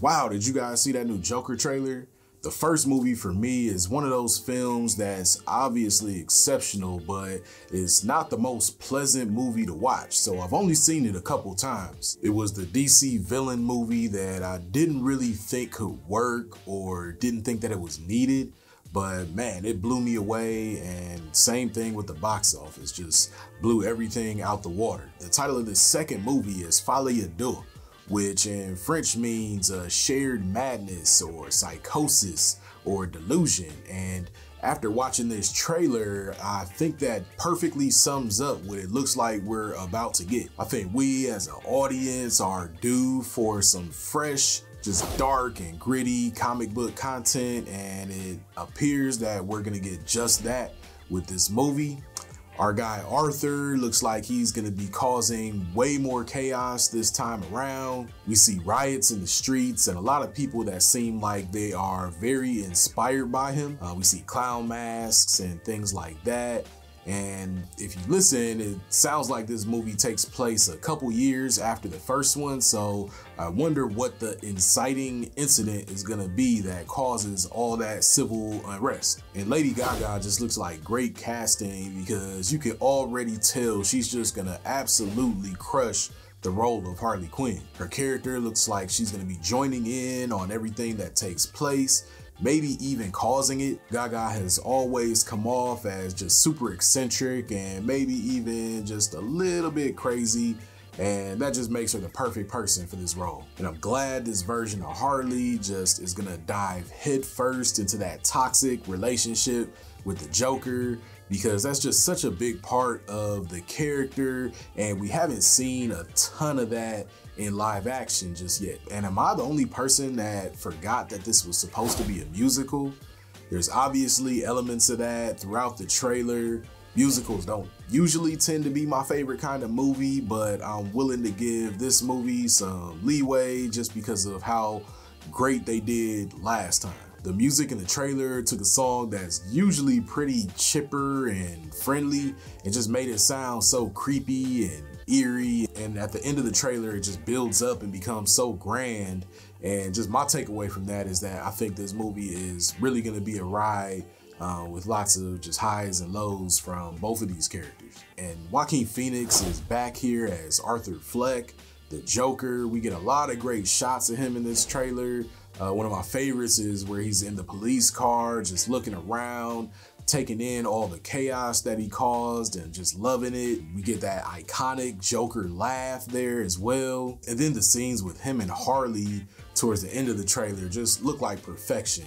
Wow, did you guys see that new Joker trailer? The first movie for me is one of those films that's obviously exceptional, but it's not the most pleasant movie to watch, so I've only seen it a couple times. It was the DC villain movie that I didn't really think could work or didn't think that it was needed, but man, it blew me away, and same thing with the box office, just blew everything out the water. The title of the second movie is Folie à Deux, which in French means shared madness or psychosis or delusion. And after watching this trailer, I think that perfectly sums up what it looks like we're about to get. I think we as an audience are due for some fresh, just dark and gritty comic book content, and it appears that we're gonna get just that with this movie. Our guy Arthur looks like he's gonna be causing way more chaos this time around. We see riots in the streets and a lot of people that seem like they are very inspired by him. We see clown masks and things like that. And if you listen, it sounds like this movie takes place a couple years after the first one, so I wonder what the inciting incident is gonna be that causes all that civil unrest. And Lady Gaga just looks like great casting, because you can already tell she's just gonna absolutely crush the role of Harley Quinn. Her character looks like she's gonna be joining in on everything that takes place, maybe even causing it. Gaga has always come off as just super eccentric and maybe even just a little bit crazy, and that just makes her the perfect person for this role. And I'm glad this version of Harley just is gonna dive headfirst into that toxic relationship with the Joker, because that's just such a big part of the character, and we haven't seen a ton of that in live action just yet. And am I the only person that forgot that this was supposed to be a musical? There's obviously elements of that throughout the trailer. Musicals don't usually tend to be my favorite kind of movie, but I'm willing to give this movie some leeway just because of how great they did last time. The music in the trailer took a song that's usually pretty chipper and friendly and just made it sound so creepy and eerie, and at the end of the trailer it just builds up and becomes so grand. And just my takeaway from that is that I think this movie is really going to be a ride with lots of just highs and lows from both of these characters. And Joaquin Phoenix is back here as Arthur Fleck, the Joker. We get a lot of great shots of him in this trailer. One of my favorites is where he's in the police car, just looking around, taking in all the chaos that he caused and just loving it. We get that iconic Joker laugh there as well. And then the scenes with him and Harley towards the end of the trailer just look like perfection.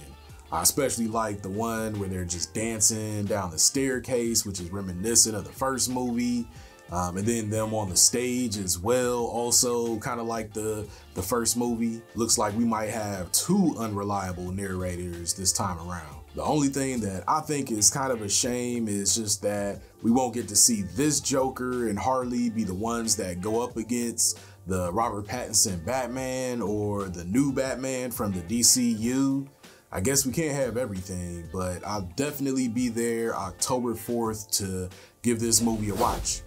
I especially like the one where they're just dancing down the staircase, which is reminiscent of the first movie. And then them on the stage as well, also kind of like the first movie. Looks like we might have two unreliable narrators this time around. The only thing that I think is kind of a shame is just that we won't get to see this Joker and Harley be the ones that go up against the Robert Pattinson Batman or the new Batman from the DCU. I guess we can't have everything, but I'll definitely be there October 4th to give this movie a watch.